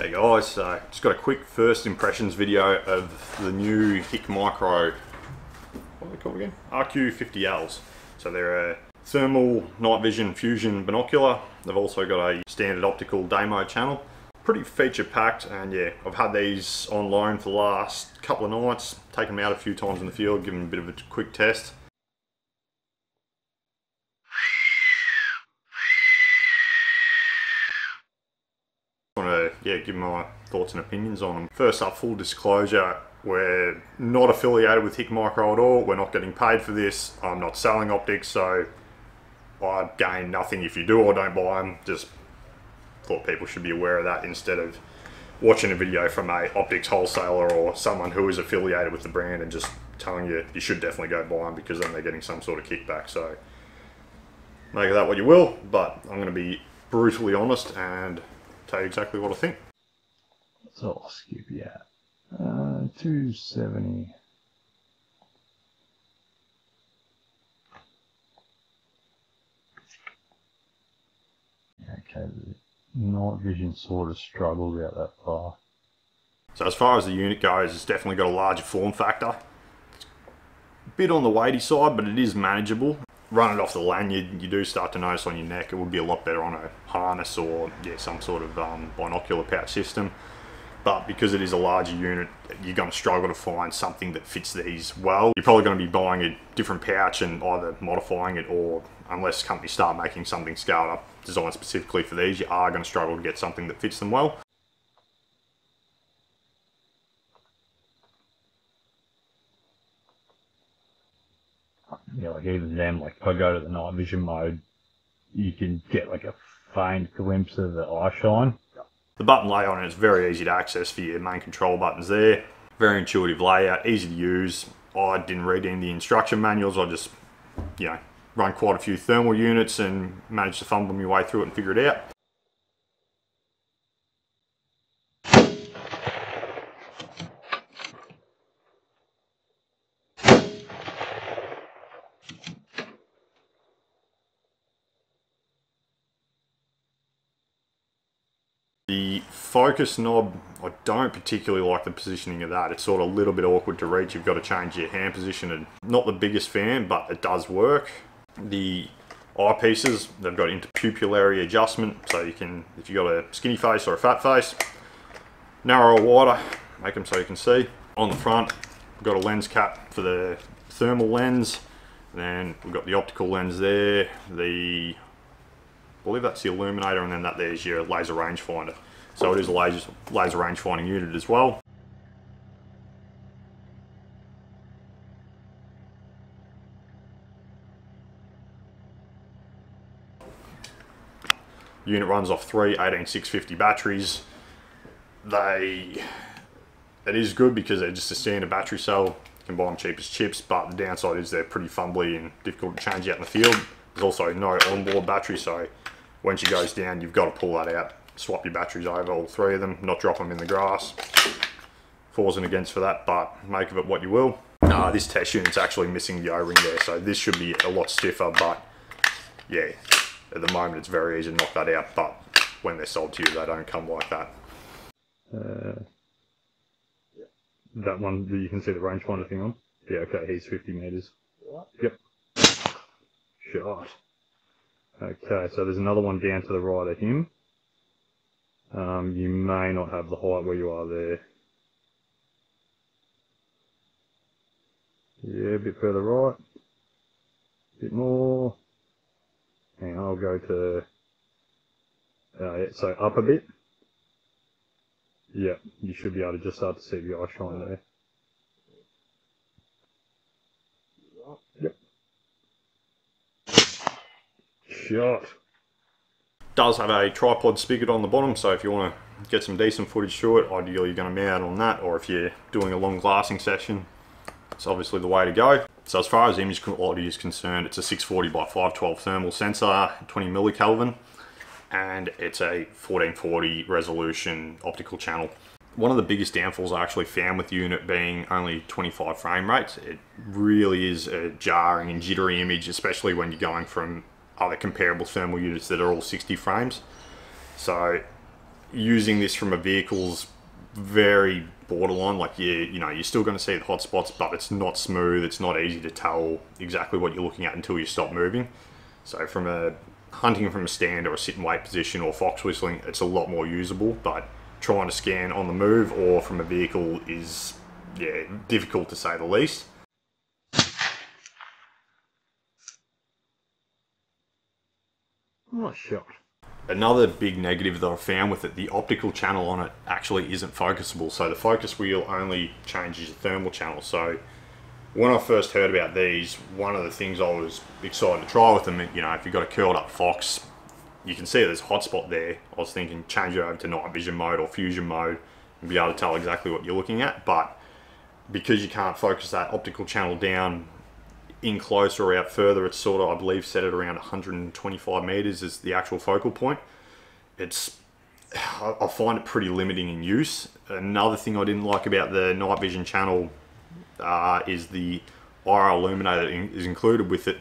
Hey guys, so just got a quick first impressions video of the new Hikmicro, what are they called again? RQ50Ls. So they're a thermal night vision fusion binocular. They've also got a standard optical demo channel. Pretty feature packed, and yeah, I've had these on loan for the last couple of nights, taken them out a few times in the field, given them a bit of a quick test. Yeah, give my thoughts and opinions on them. First up, full disclosure, we're not affiliated with Hikmicro at all. We're not getting paid for this. I'm not selling optics, so I gain nothing if you do or don't buy them. Just thought people should be aware of that instead of watching a video from a optics wholesaler or someone who is affiliated with the brand and just telling you you should definitely go buy them because then they're getting some sort of kickback. So make of that what you will, but I'm going to be brutally honest and tell you exactly what I think. So I'll skip, yeah. 270. Okay, the night vision sort of struggled out that far. So as far as the unit goes, it's definitely got a larger form factor. It's a bit on the weighty side, but it is manageable. Run it off the lanyard, you do start to notice on your neck. It would be a lot better on a harness or yeah, some sort of binocular pouch system. But because it is a larger unit, you're going to struggle to find something that fits these well. You're probably going to be buying a different pouch and either modifying it, or unless companies start making something scaled up designed specifically for these, you are going to struggle to get something that fits them well. Yeah, like even then, like if I go to the night vision mode, you can get like a faint glimpse of the eye shine. The button layout on it is very easy to access for your main control buttons there. Very intuitive layout, easy to use. I didn't read any of the instruction manuals. I just, you know, run quite a few thermal units and managed to fumble my way through it and figure it out. The focus knob, I don't particularly like the positioning of that. It's sort of a little bit awkward to reach. You've got to change your hand position, and not the biggest fan, but it does work. The eyepieces, they've got interpupillary adjustment, so you can, if you've got a skinny face or a fat face, narrow or wider, make them so you can see. On the front, we've got a lens cap for the thermal lens, and then we've got the optical lens there, the I believe that's the illuminator, and then that there's your laser rangefinder. So it is a laser rangefinding unit as well. The unit runs off three 18650 batteries. It is good because they're just a standard battery cell. You can buy them cheap as chips, but the downside is they're pretty fumbly and difficult to change out in the field. There's also no onboard battery, so when she goes down, you've got to pull that out, swap your batteries over, all three of them, not drop them in the grass. Fors and against for that, but make of it what you will. This test unit's actually missing the O-ring there, so this should be a lot stiffer, but yeah, at the moment it's very easy to knock that out, but when they're sold to you, they don't come like that. That one, you can see the rangefinder thing on? Yeah, okay, he's 50 metres. Yep. Shot. Okay, so there's another one down to the right of him. You may not have the height where you are there. Yeah, a bit further right. A bit more. And I'll go to... so up a bit. Yeah, you should be able to just start to see the eye shine there. Yep. Shot. Does have a tripod spigot on the bottom, so if you want to get some decent footage through it, ideally you're going to mount on that, or if you're doing a long glassing session, it's obviously the way to go. So as far as image quality is concerned, it's a 640 by 512 thermal sensor, 20 millikelvin, and it's a 1440 resolution optical channel. One of the biggest downfalls I actually found with the unit being only 25 frame rates. It really is a jarring and jittery image, especially when you're going from other comparable thermal units that are all 60 frames. So using this from a vehicle's very borderline, like you're still going to see the hot spots, but it's not smooth, it's not easy to tell exactly what you're looking at until you stop moving. So from a hunting from a stand or a sit and wait position or fox whistling, it's a lot more usable, but trying to scan on the move or from a vehicle is, yeah, difficult to say the least. Nice shot. Another big negative that I've found with it, the optical channel on it actually isn't focusable. So the focus wheel only changes the thermal channel. So when I first heard about these, one of the things I was excited to try with them, if you've got a curled up fox, you can see there's a hot spot there. I was thinking change it over to night vision mode or fusion mode and be able to tell exactly what you're looking at. But because you can't focus that optical channel down in closer or out further, it's sort of, I believe, set at around 125 meters is the actual focal point. I find it pretty limiting in use. Another thing I didn't like about the night vision channel is the IR illuminator that is included with it.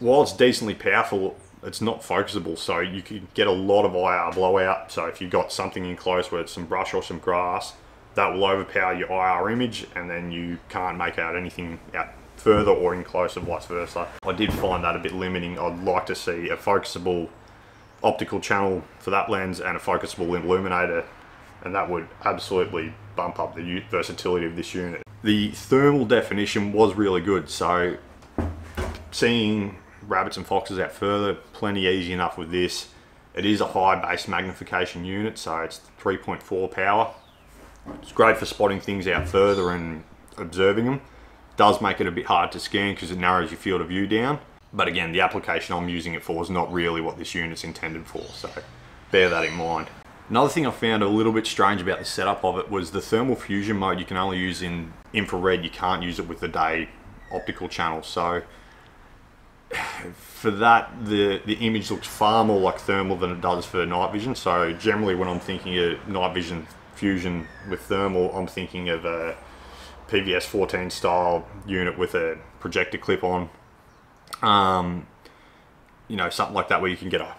While it's decently powerful, it's not focusable, so you can get a lot of IR blowout. So if you've got something in close, whether it's some brush or some grass, that will overpower your IR image, and then you can't make out anything out further or in close, or vice versa. I did find that a bit limiting. I'd like to see a focusable optical channel for that lens and a focusable illuminator, and that would absolutely bump up the versatility of this unit. The thermal definition was really good, so seeing rabbits and foxes out further, plenty easy enough with this. It is a high base magnification unit, so it's 3.4 power. It's great for spotting things out further and observing them. Does make it a bit hard to scan because it narrows your field of view down. But again, the application I'm using it for is not really what this unit's intended for, so bear that in mind. Another thing I found a little bit strange about the setup of it was the thermal fusion mode you can only use in infrared. You can't use it with the day optical channel. So for that, the image looks far more like thermal than it does for night vision. So generally when I'm thinking of night vision fusion with thermal, I'm thinking of a PVS-14 style unit with a projector clip on, something like that, where you can get a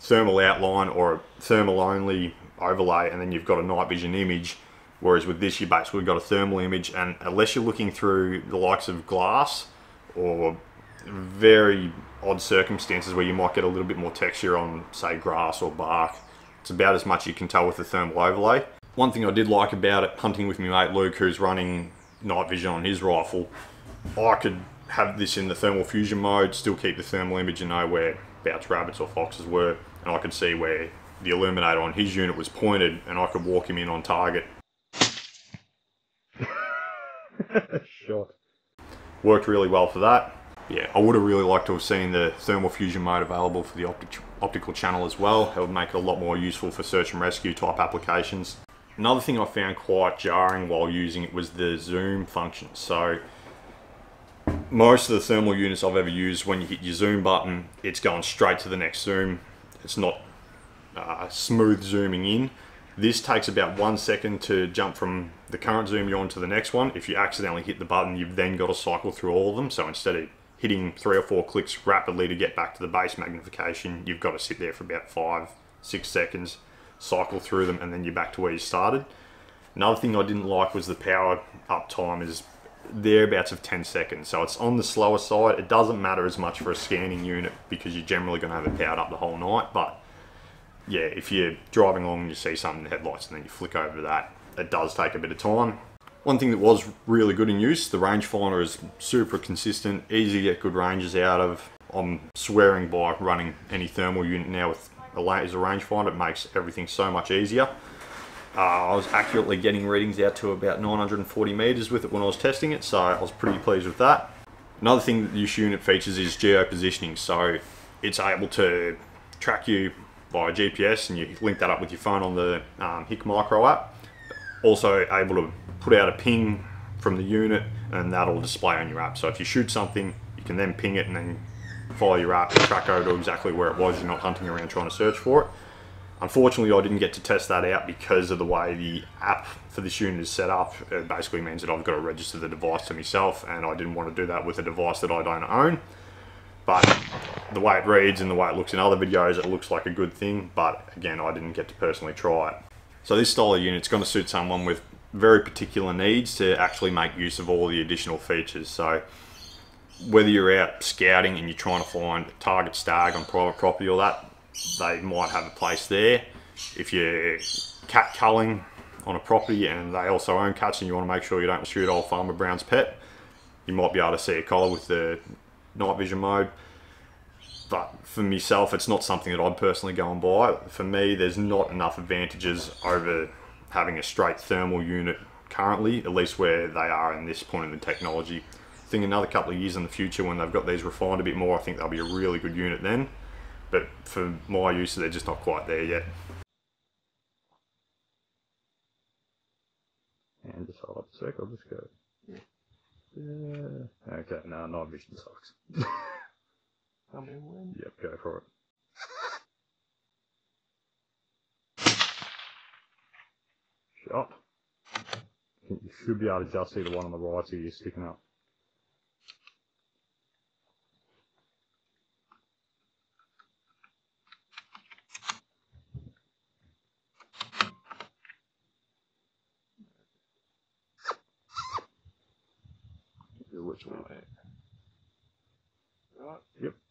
thermal outline or a thermal only overlay, and then you've got a night vision image. Whereas with this, you basically got a thermal image, and unless you're looking through the likes of glass or very odd circumstances where you might get a little bit more texture on, say, grass or bark, it's about as much you can tell with the thermal overlay. One thing I did like about it, hunting with my mate Luke, who's running night vision on his rifle, I could have this in the thermal fusion mode, still keep the thermal image and know whereabouts rabbits or foxes were, and I could see where the illuminator on his unit was pointed, and I could walk him in on target. Shot. Worked really well for that. Yeah, I would have really liked to have seen the thermal fusion mode available for the optical channel as well. It would make it a lot more useful for search and rescue type applications. Another thing I found quite jarring while using it was the zoom function. So most of the thermal units I've ever used, when you hit your zoom button, it's going straight to the next zoom. It's not smooth zooming in. This takes about 1 second to jump from the current zoom you're on to the next one. If you accidentally hit the button, you've then got to cycle through all of them. So instead of hitting 3 or 4 clicks rapidly to get back to the base magnification, you've got to sit there for about 5-6 seconds, cycle through them, and then you're back to where you started. Another thing I didn't like was the power up time is thereabouts of 10 seconds. So it's on the slower side. It doesn't matter as much for a scanning unit because you're generally going to have it powered up the whole night. But yeah, if you're driving along and you see something in the headlights and then you flick over that, it does take a bit of time. One thing that was really good in use, the rangefinder is super consistent, easy to get good ranges out of. I'm swearing by running any thermal unit now with as a rangefinder. It makes everything so much easier. I was accurately getting readings out to about 940 meters with it when I was testing it, so I was pretty pleased with that. Another thing that this unit features is geo-positioning, so it's able to track you via GPS, and you link that up with your phone on the Hikmicro app. Also able to put out a ping from the unit, and that'll display on your app. So if you shoot something, you can then ping it and then follow your app and track over to exactly where it was. You're not hunting around trying to search for it. Unfortunately, I didn't get to test that out because of the way the app for this unit is set up. It basically means that I've got to register the device to myself, and I didn't want to do that with a device that I don't own. But the way it reads and the way it looks in other videos, it looks like a good thing, but again, I didn't get to personally try it. So this style of unit's going to suit someone with very particular needs to actually make use of all the additional features. So whether you're out scouting and you're trying to find a target stag on private property or that, they might have a place there. If you're cat culling on a property and they also own cats and you want to make sure you don't shoot old Farmer Brown's pet, you might be able to see a collar with the night vision mode. But for myself, it's not something that I'd personally go and buy. For me, there's not enough advantages over having a straight thermal unit currently, at least where they are in this point in the technology. I think another couple of years in the future when they've got these refined a bit more, I think they'll be a really good unit then. But for my use, they're just not quite there yet. And just hold up a sec, I'll just go. Yeah. Okay, no, night vision sucks. I mean, when? Yep, go for it. Shot. You should be able to just see the one on the right here, you're sticking up. Which one? Right. Yep.